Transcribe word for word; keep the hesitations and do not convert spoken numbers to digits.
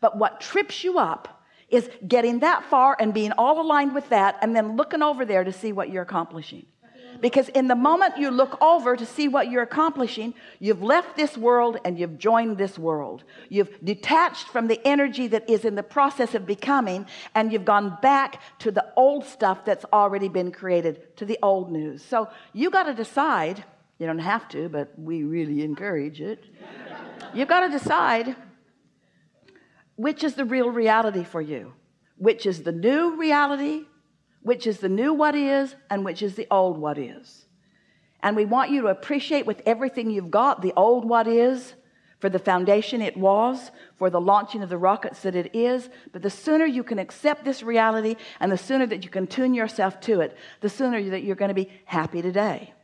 But what trips you up is getting that far and being all aligned with that and then looking over there to see what you're accomplishing. Because in the moment you look over to see what you're accomplishing, you've left this world and you've joined this world. You've detached from the energy that is in the process of becoming, and you've gone back to the old stuff that's already been created, to the old news. So you got to decide. You don't have to, but we really encourage it. You've got to decide which is the real reality for you, which is the new reality, which is the new what is, and which is the old what is. And we want you to appreciate with everything you've got the old what is, for the foundation it was, for the launching of the rockets that it is. But the sooner you can accept this reality, and the sooner that you can tune yourself to it, the sooner that you're going to be happy today.